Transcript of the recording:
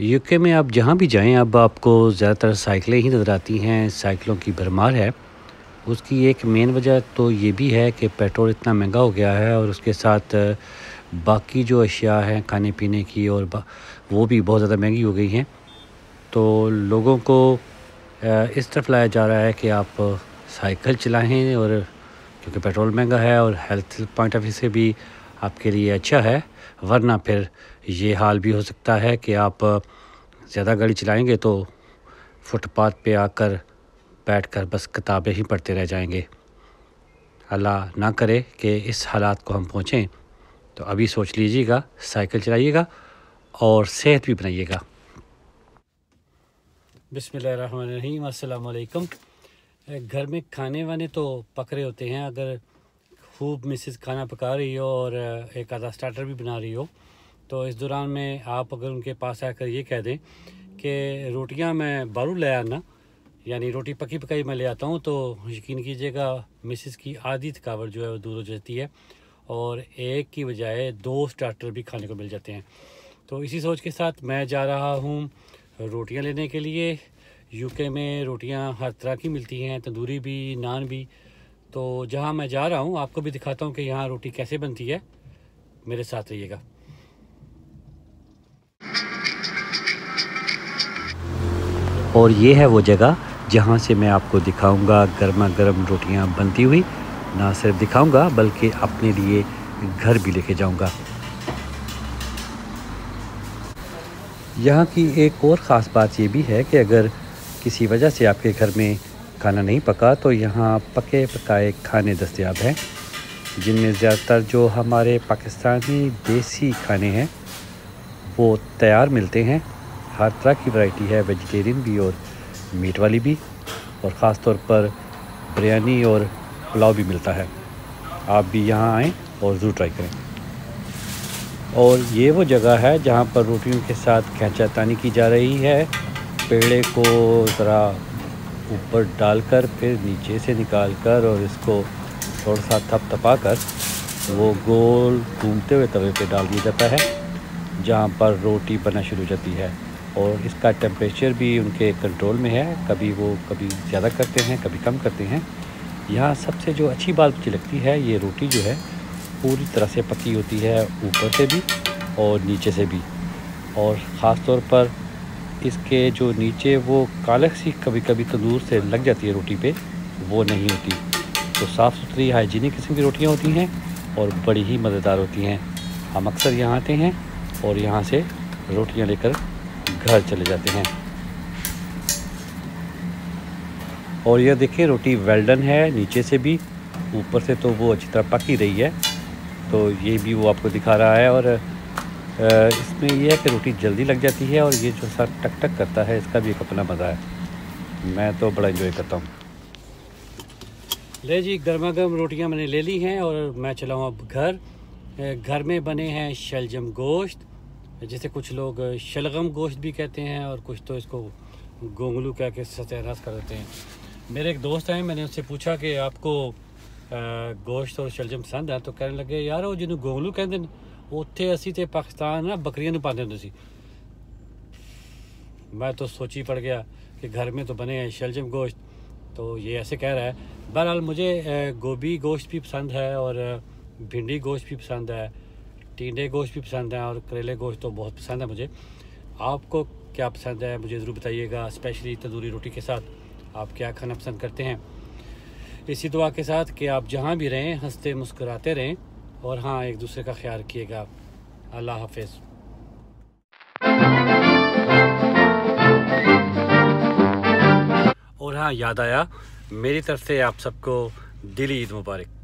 UK में आप जहाँ भी जाएं अब आपको ज़्यादातर साइकिलें ही नज़र आती हैं। साइकिलों की भरमार है। उसकी एक मेन वजह तो ये भी है कि पेट्रोल इतना महंगा हो गया है और उसके साथ बाकी जो अशिया हैं खाने पीने की और वो भी बहुत ज़्यादा महंगी हो गई हैं। तो लोगों को इस तरफ लाया जा रहा है कि आप साइकिल चलाएं, और क्योंकि पेट्रोल महंगा है और हेल्थ पॉइंट ऑफ व्यू से भी आपके लिए अच्छा है, वरना फिर ये हाल भी हो सकता है कि आप ज़्यादा गाड़ी चलाएंगे तो फुटपाथ पे आकर बैठकर बस किताबें ही पढ़ते रह जाएंगे। अल्लाह ना करे कि इस हालात को हम पहुँचें। तो अभी सोच लीजिएगा, साइकिल चलाइएगा और सेहत भी बनाइएगा। बिस्मिल्लाहिर्रहमानिर्रहीम, अस्सलाम वालेकुम। घर में खाने वाने तो पक रहे होते हैं। अगर खूब मिसेस खाना पका रही हो और एक आधा स्टार्टर भी बना रही हो, तो इस दौरान में आप अगर उनके पास आकर ये कह दें कि रोटियां मैं बारू ले आना, यानी रोटी पकी पकाई मैं ले आता हूँ, तो यकीन कीजिएगा मिसेस की आधी थकावट जो है वो दूर हो जाती है और एक की बजाय दो स्टार्टर भी खाने को मिल जाते हैं। तो इसी सोच के साथ मैं जा रहा हूँ रोटियाँ लेने के लिए। यूके में रोटियाँ हर तरह की मिलती हैं, तंदूरी भी, नान भी। तो जहाँ मैं जा रहा हूँ आपको भी दिखाता हूँ कि यहाँ रोटी कैसे बनती है। मेरे साथ रहिएगा। और ये है वो जगह जहाँ से मैं आपको दिखाऊंगा गर्मा गर्म रोटियाँ बनती हुई। ना सिर्फ दिखाऊंगा बल्कि अपने लिए घर भी लेके जाऊंगा। यहाँ की एक और ख़ास बात ये भी है कि अगर किसी वजह से आपके घर में खाना नहीं पका, तो यहाँ पके पकाए खाने दस्तयाब हैं, जिनमें ज़्यादातर जो हमारे पाकिस्तानी देसी खाने हैं वो तैयार मिलते हैं। हर तरह की वैरायटी है, वेजिटेरियन भी और मीट वाली भी, और ख़ास तौर पर बिरयानी और पुलाव भी मिलता है। आप भी यहाँ आएँ और ज़रूर ट्राई करें। और ये वो जगह है जहाँ पर रोटियों के साथ खैंचातानी की जा रही है। पेड़े को ज़रा ऊपर डालकर फिर नीचे से निकालकर और इसको थोड़ा सा थपथपाकर वो गोल घूमते हुए तवे पे डाल दिया जाता है, जहाँ पर रोटी बनना शुरू हो जाती है। और इसका टेम्परेचर भी उनके कंट्रोल में है, कभी वो कभी ज़्यादा करते हैं, कभी कम करते हैं। यहाँ सबसे जो अच्छी बात मुझे लगती है, ये रोटी जो है पूरी तरह से पकी होती है, ऊपर से भी और नीचे से भी। और ख़ास तौर पर इसके जो नीचे वो कालक सी कभी कभी तंदूर से लग जाती है रोटी पे, वो नहीं होती। तो साफ़ सुथरी हाइजीनिक किस्म की रोटियाँ होती हैं और बड़ी ही मज़ेदार होती हैं। हम अक्सर यहाँ आते हैं और यहाँ से रोटियाँ लेकर घर चले जाते हैं। और यह देखिए रोटी वेल डन है, नीचे से भी ऊपर से तो वो अच्छी तरह पकी रही है। तो ये भी वो आपको दिखा रहा है। और इसमें यह है कि रोटी जल्दी लग जाती है और ये जो सा टक टक करता है, इसका भी एक अपना मज़ा है। मैं तो बड़ा एंजॉय करता हूँ। ले जी, गर्मा गर्म रोटियाँ मैंने ले ली हैं और मैं चला हूँ अब घर। घर में बने हैं शलजम गोश्त, जिसे कुछ लोग शलगम गोश्त भी कहते हैं और कुछ तो इसको गोंगलू कह के सत्यानाश कर देते हैं। मेरे एक दोस्त हैं, मैंने उससे पूछा कि आपको गोश्त और शलजम पसंद है, तो कहने लगे यार वो जिन्होंने गोंगलू कहते हैं उत्थे असी तो पाकिस्तान ना बकरियां पाते होंगे। मैं तो सोच ही पड़ गया कि घर में तो बने हैं शलजम गोश्त, तो ये ऐसे कह रहा है। बहरहाल मुझे गोभी गोश्त भी पसंद है और भिंडी गोश्त भी पसंद है, टींडे गोश्त भी पसंद है और करेले गोश्त तो बहुत पसंद है मुझे। आपको क्या पसंद है मुझे ज़रूर बताइएगा, स्पेशली तंदूरी रोटी के साथ आप क्या खाना पसंद करते हैं। इसी दुआ के साथ कि आप जहाँ भी रहें हंसते मुस्कुराते रहें, और हाँ, एक दूसरे का ख्याल रखिएगा। अल्लाह हाफिज़। और हाँ, याद आया, मेरी तरफ से आप सबको दिली ईद मुबारक।